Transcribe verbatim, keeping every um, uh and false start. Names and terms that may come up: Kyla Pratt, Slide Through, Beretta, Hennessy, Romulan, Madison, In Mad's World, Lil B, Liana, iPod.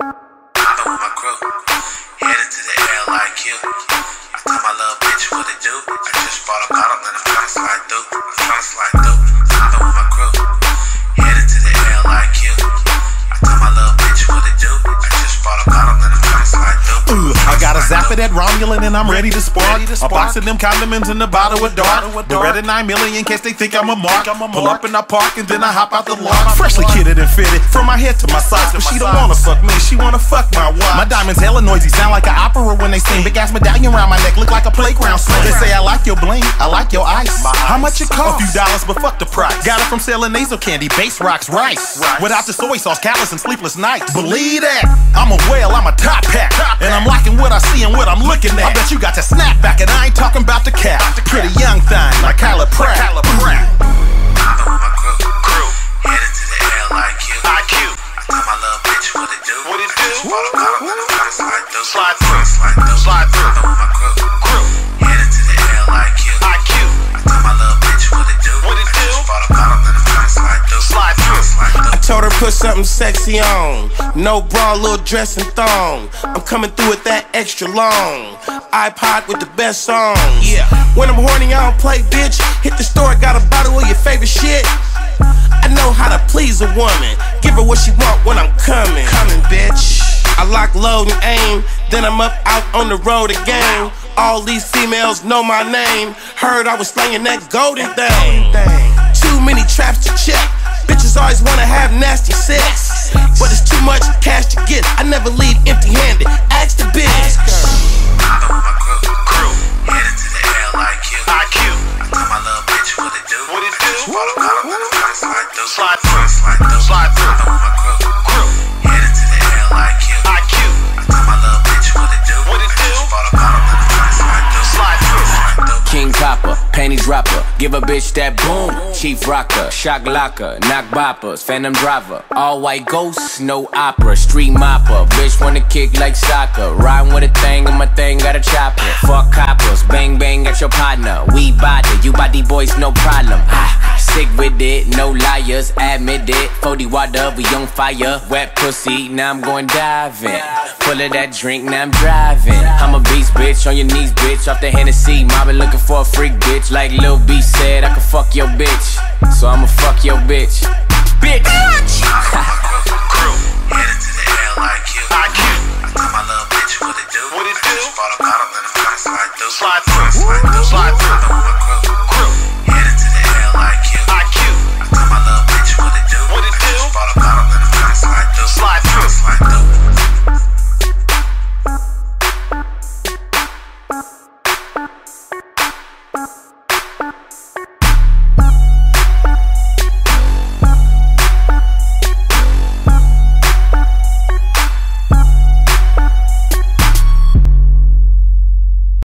My crew, headed to the L I Q. I tell my little bitch what to do. I just bought a bottle and I'm trying to slide through. I'm trying to slide through. I'm done with my crew, headed to the L I Q. I tell my little bitch what to do. I just bought a bottle and I'm trying to slide through. Ooh, I got a zap of that Romulan and I'm ready to spark. A box of them condiments and a bottle of dark. Beretta nine million in case they think I'm a mark. Pull up in the park and then I hop out the lot. Freshly kitted and fitted from my head to my socks. But she don't wanna fuck me, she wanna fuck my wife. My diamonds hella noisy, sound like an opera when they sing. Big ass medallion round my neck, look like a playground sling. They say I like your bling, I like your ice. How much it cost? A few dollars, but fuck the price. Got it from selling nasal candy, base rocks, rice. Without the soy sauce, callous and sleepless nights. Believe that, I'm a whale, I'm a top hat. And I'm liking what I see and what I'm looking at. I bet you got your snap back, and I ain't talking about the cat. The pretty young thing, like Kyla Pratt. I'm done with my crew, crew. Headed to the L I Q. I Q. I tell my little bitch what it do. What it do? Slide through. Slide through. Slide through. Slide through. I'm done with my crew, crew. Headed to the L I Q. I Q. I tell my little bitch what it do. What it do? Slide through. Slide through. Slide through. I told her put something sexy on. No bra, little dress and thong. I'm coming through with that extra long iPod with the best songs. Yeah. When I'm horny, I don't play, bitch. Hit the store, got a bottle of your favorite shit. I know how to please a woman. Give her what she want when I'm coming. Coming, bitch. I lock, load, and aim. Then I'm up out on the road again. All these females know my name. Heard I was slanging that golden thing. Too many traps to check. Bitches always wanna have nasty sex, but it's too much cash to get. I never leave empty-handed. Ask the bitch. Slide through, slide through, slide through. I'm done with my crew, crew. Headed to the L I Q, I Q. I tell my little bitch what it do, what it do. Bought a bottle and I'm trying to slide through, slide through, slide through. King Copper, panty dropper, give a bitch that boom. Chief rocker, shock locker, knock boppers, phantom driver. All white ghosts, no opera, street mopper. Bitch wanna kick like soccer, riding with a thing and my thing got a chopper. Fuck coppers, bang bang at your partner. We body, you body boys, no problem. Ah. Sick with it, no liars, admit it. forty water, we on fire. Wet pussy, now I'm going diving. Full of that drink, now I'm driving. I'm a beast, bitch, on your knees, bitch. Off the Hennessy, mobbin' looking for a freak, bitch. Like Lil B said, I can fuck your bitch. So I'ma fuck your bitch. Bitch!